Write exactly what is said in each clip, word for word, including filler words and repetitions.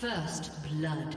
First blood.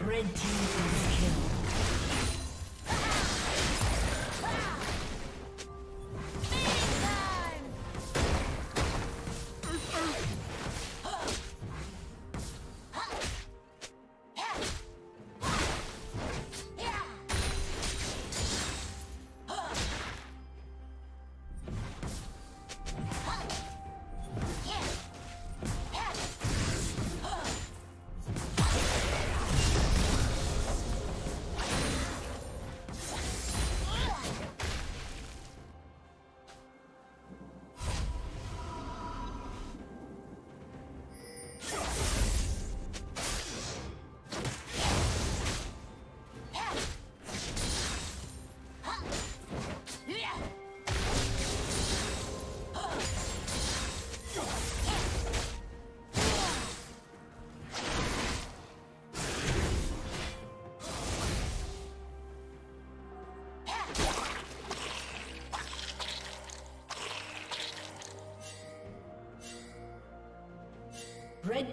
Red team is killed.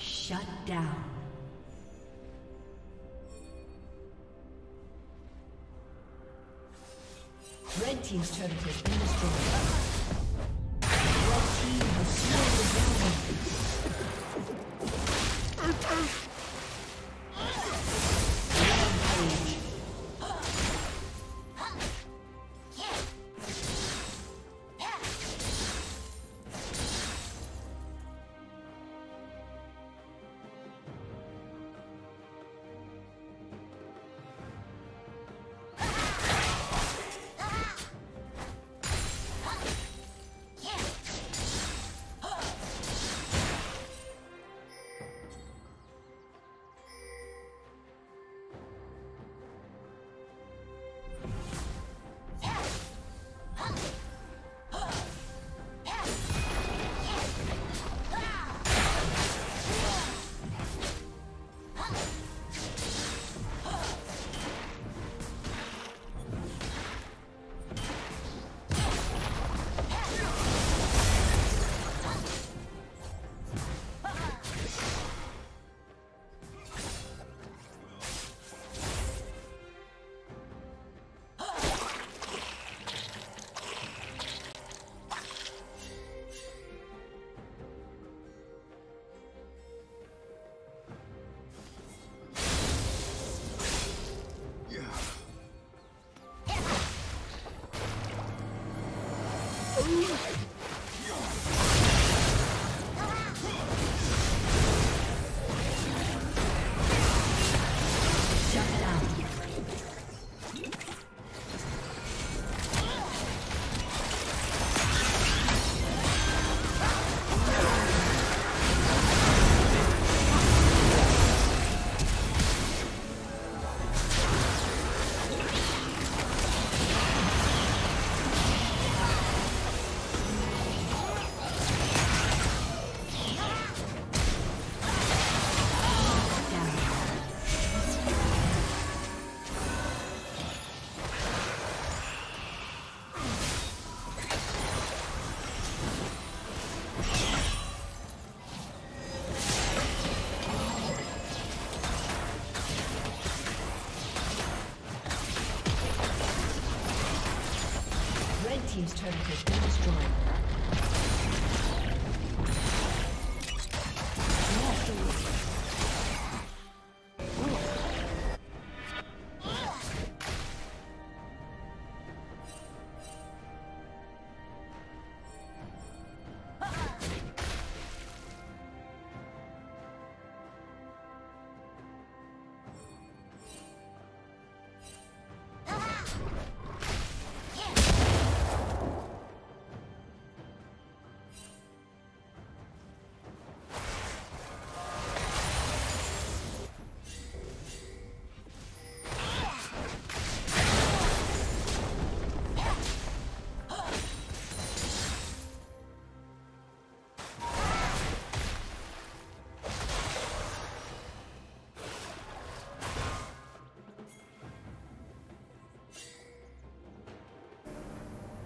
Shut down. Red team's turret has been destroyed. Red team has slowed the enemy. Team's turret has been destroyed.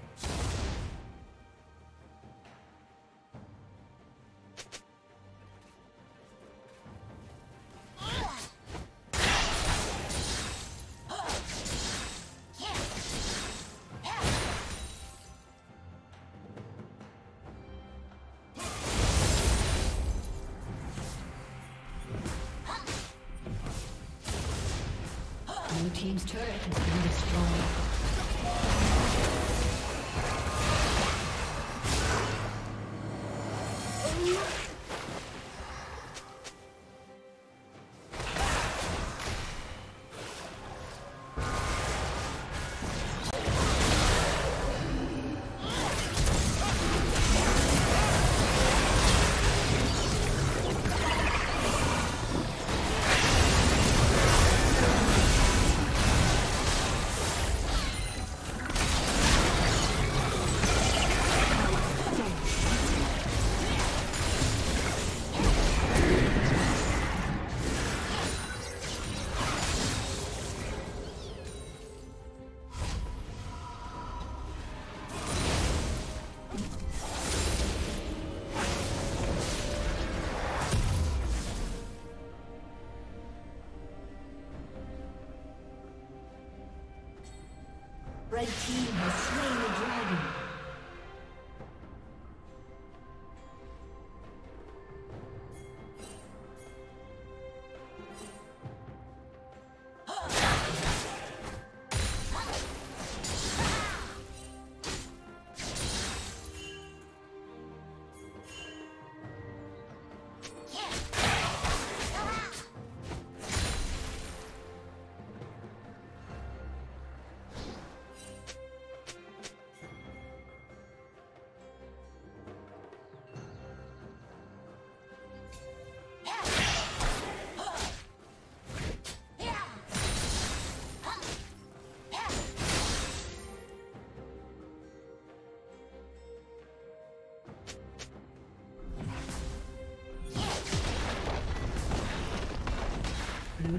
Blue team's turret has been destroyed. Red team has slain the dragon. Blue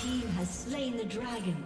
team has slain the dragon.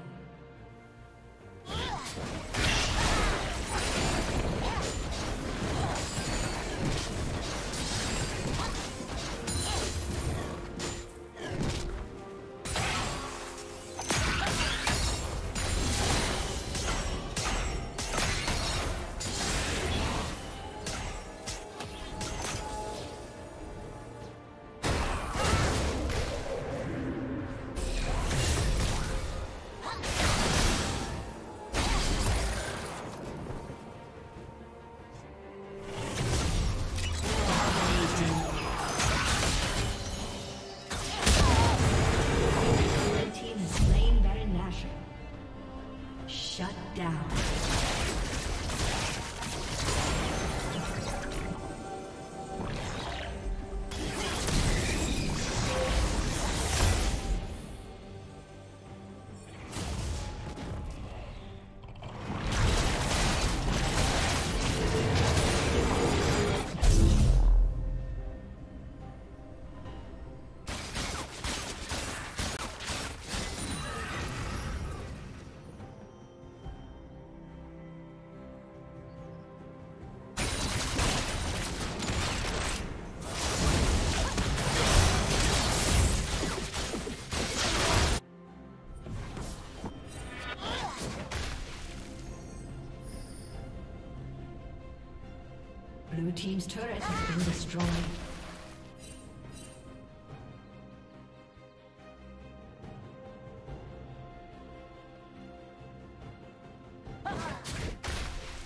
Blue team's turret has been destroyed.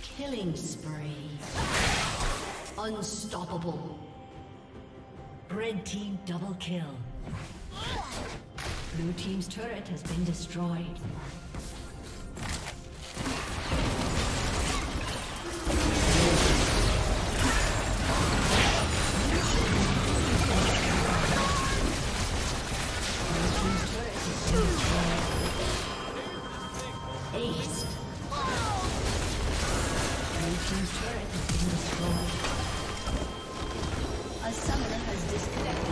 Killing spree. Unstoppable. Red team double kill. Blue team's turret has been destroyed. Turret has been destroyed. A summoner has disconnected.